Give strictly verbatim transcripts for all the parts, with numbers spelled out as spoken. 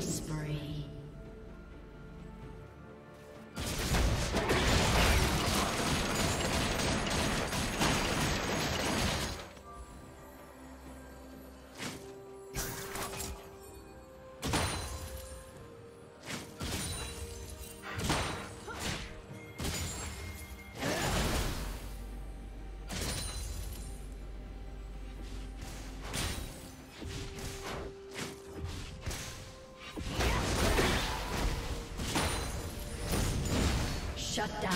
Spree. Shut down.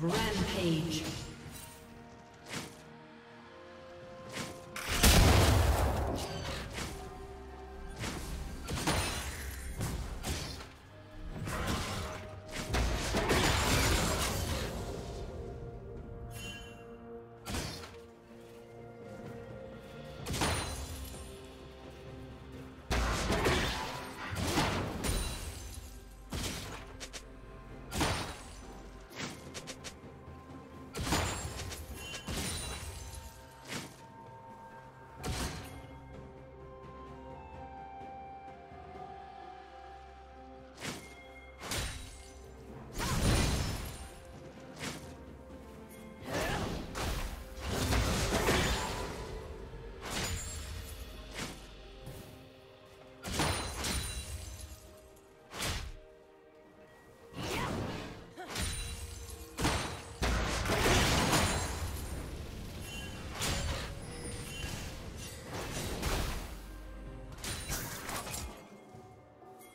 Rampage.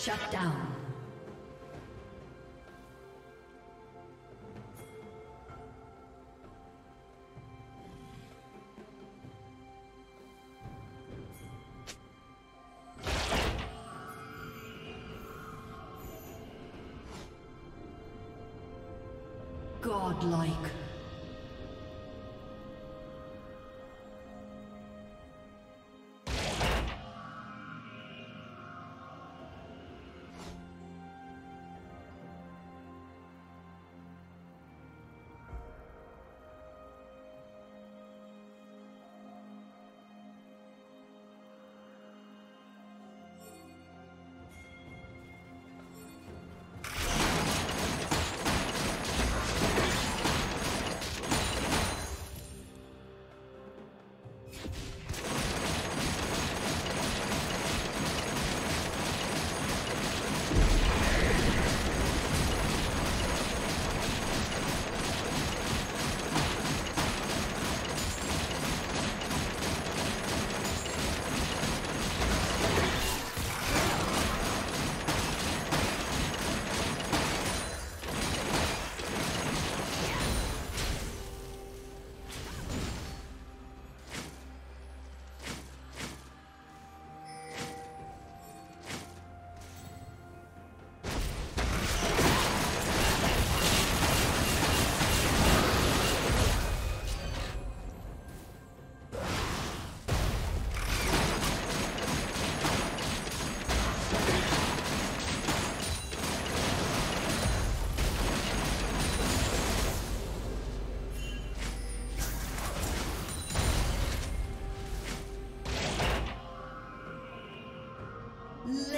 Shut down. Godlike.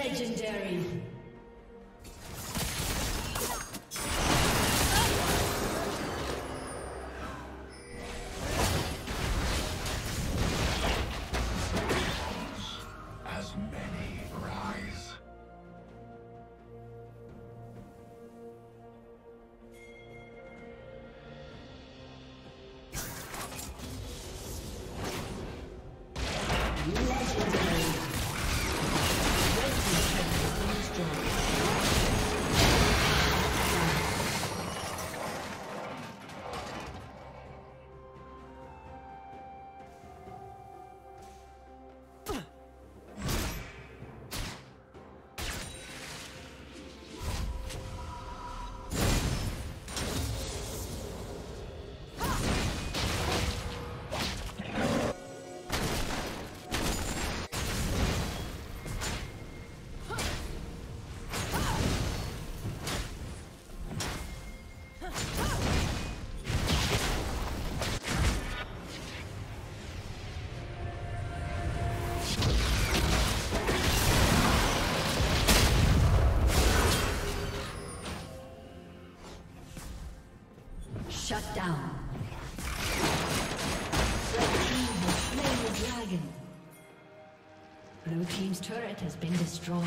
Legendary. Shut down. Red team has slain the dragon. Blue team's turret has been destroyed.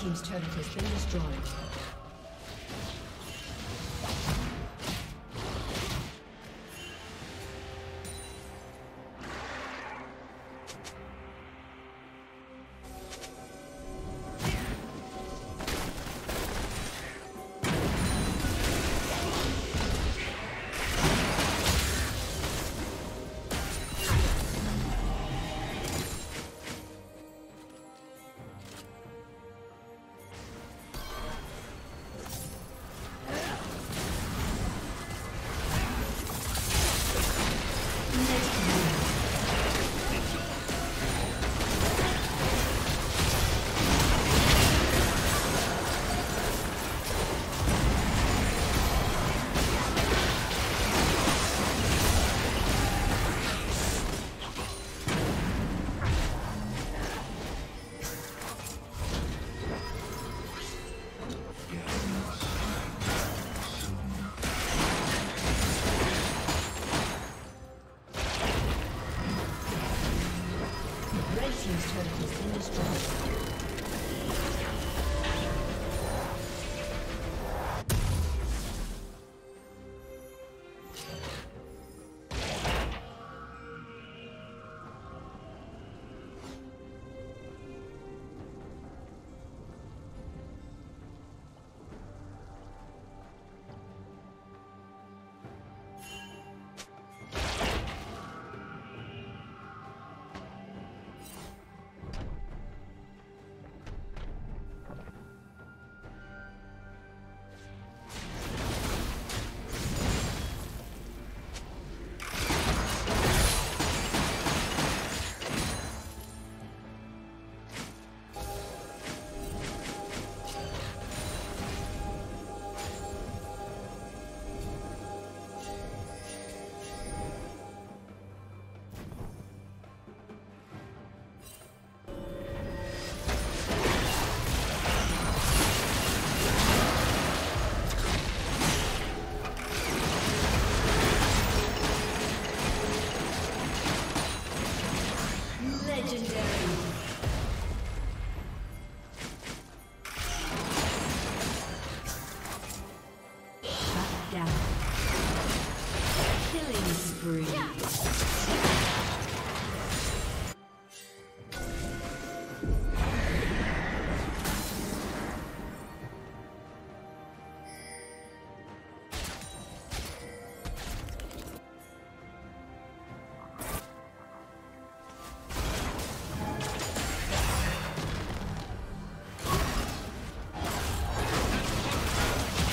Team's turret has been destroyed.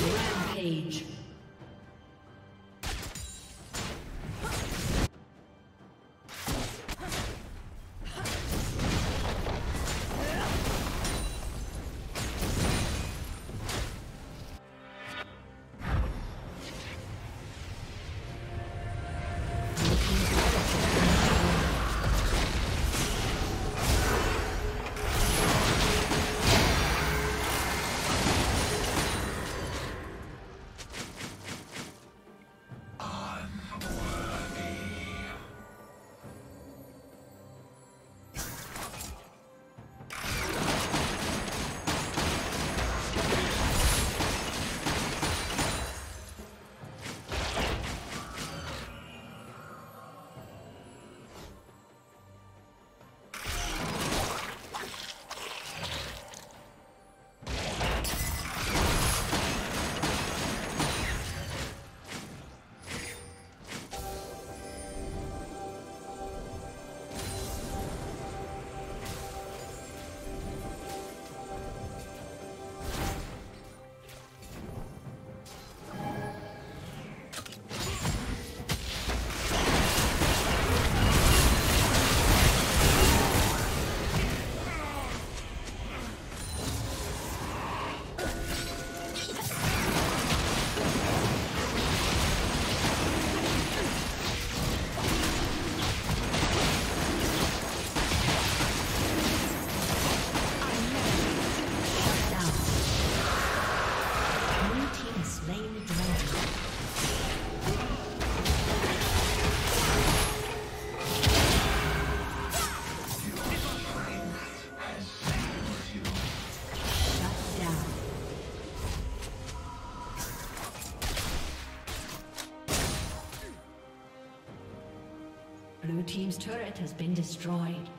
Rampage. Blue team's turret has been destroyed.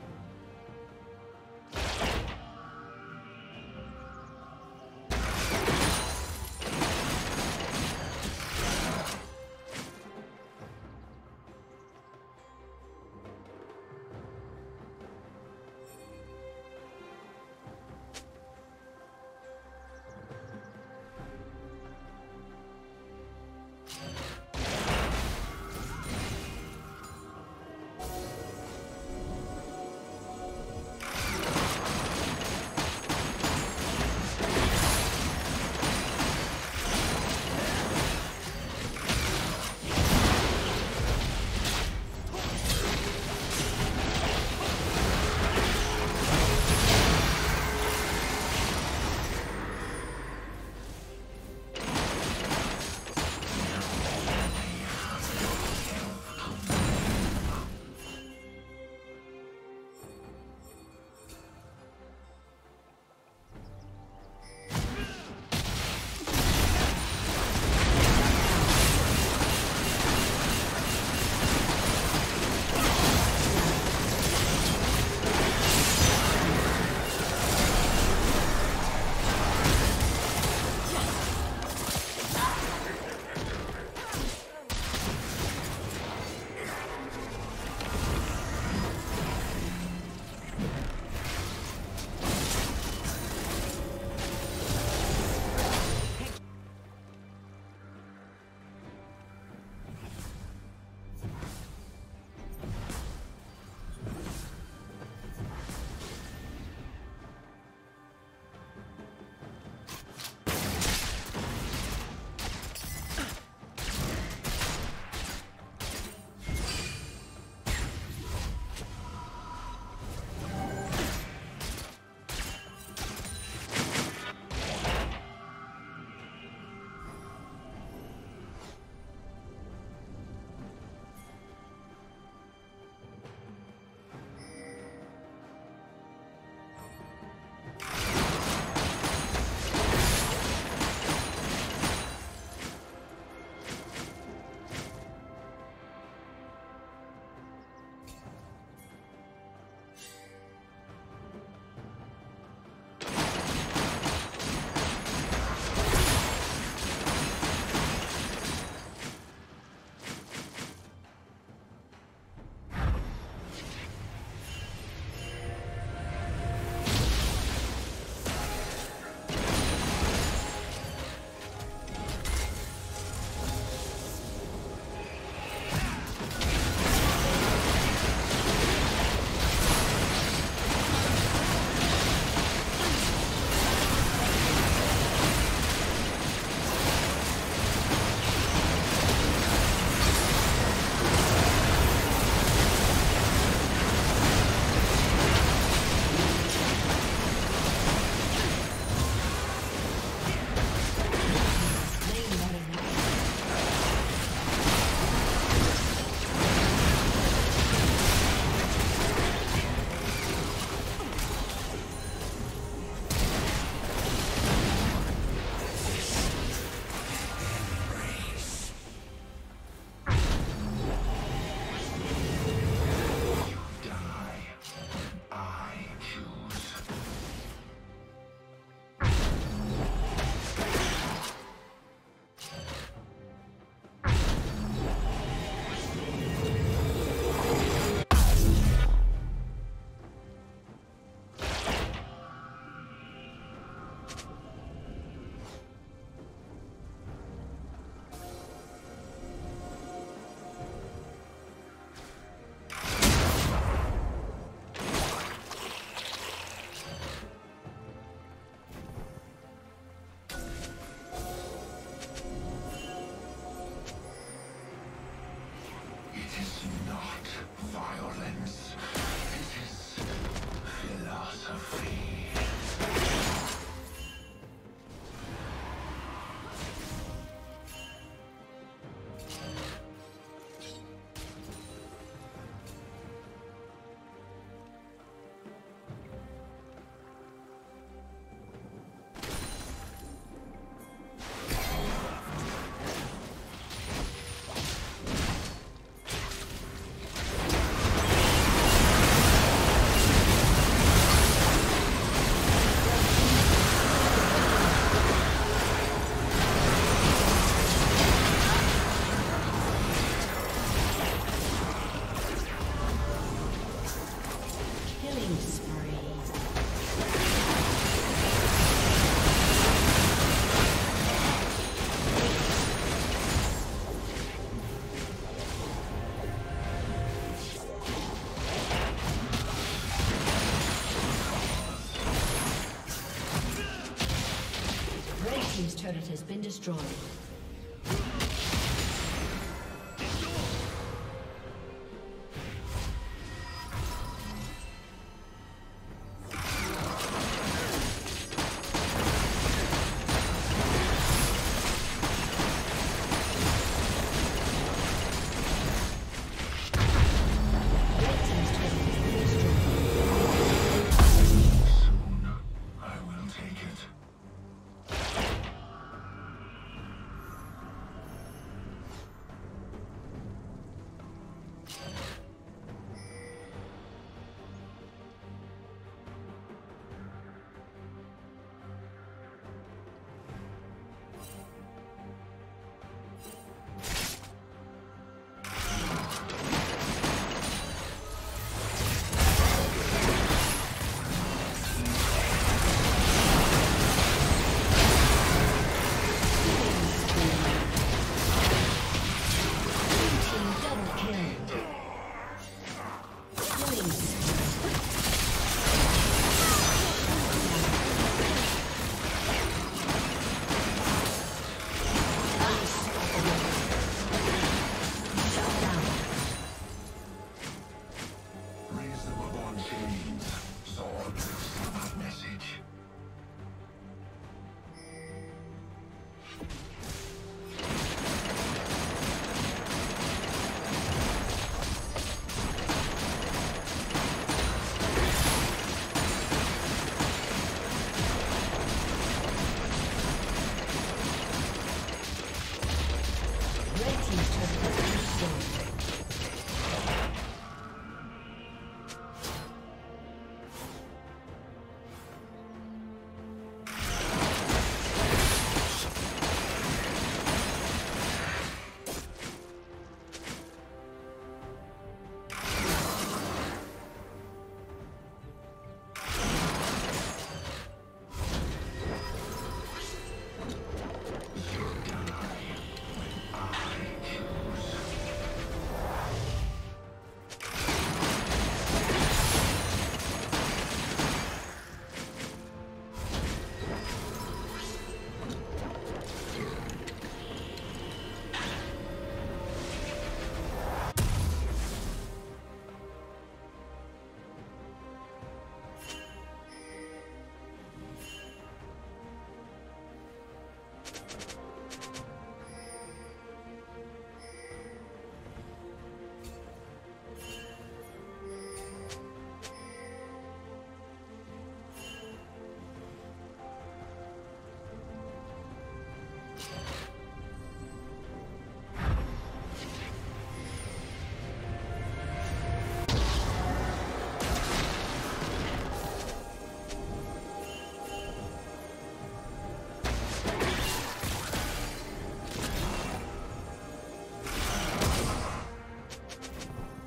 has been destroyed.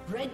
Red